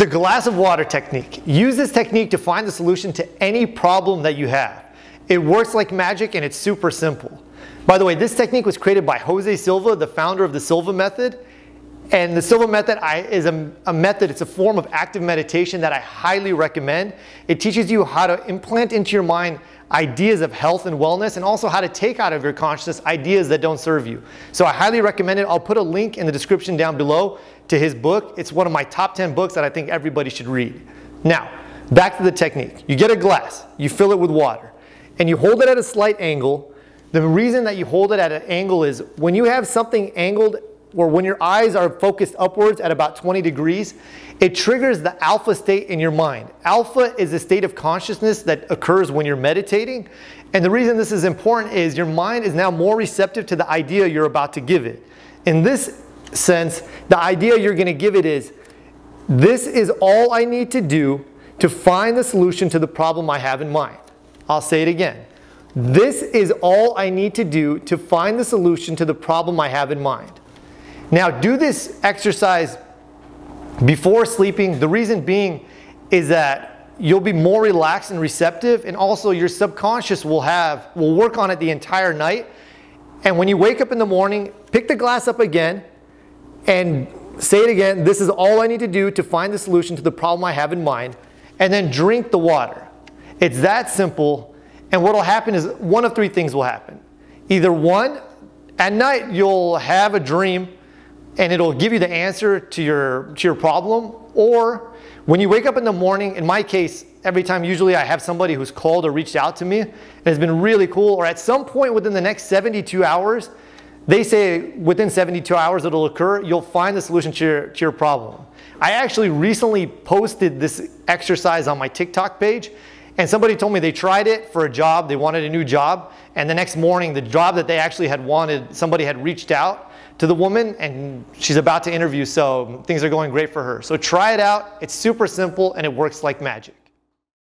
The glass of water technique. Use this technique to find the solution to any problem that you have. It works like magic and it's super simple. By the way, this technique was created by Jose Silva, the founder of the Silva method. And the Silva method is a method, it's a form of active meditation that I highly recommend. It teaches you how to implant into your mind ideas of health and wellness, and also how to take out of your consciousness ideas that don't serve you. So I highly recommend it. I'll put a link in the description down below to his book. It's one of my top 10 books that I think everybody should read. Now, back to the technique. You get a glass, you fill it with water, and you hold it at a slight angle. The reason that you hold it at an angle is when you have something angled, or when your eyes are focused upwards at about 20 degrees, it triggers the alpha state in your mind. Alpha is a state of consciousness that occurs when you're meditating. And the reason this is important is your mind is now more receptive to the idea you're about to give it. In this sense, the idea you're going to give it is, this is all I need to do to find the solution to the problem I have in mind. I'll say it again. This is all I need to do to find the solution to the problem I have in mind. Now, do this exercise before sleeping. The reason being is that you'll be more relaxed and receptive, and also your subconscious will work on it the entire night. And when you wake up in the morning, pick the glass up again and say it again, this is all I need to do to find the solution to the problem I have in mind, and then drink the water. It's that simple. And what will happen is one of three things will happen. Either one, at night you'll have a dream and it'll give you the answer to your problem, or when you wake up in the morning, in my case, every time usually I have somebody who's called or reached out to me and it's been really cool, or at some point within the next 72 hours, they say within 72 hours it'll occur, you'll find the solution to your problem. I actually recently posted this exercise on my TikTok page, and somebody told me they tried it for a job, they wanted a new job, and the next morning the job that they actually had wanted, somebody had reached out to the woman and she's about to interview, so things are going great for her. So try it out, it's super simple and it works like magic.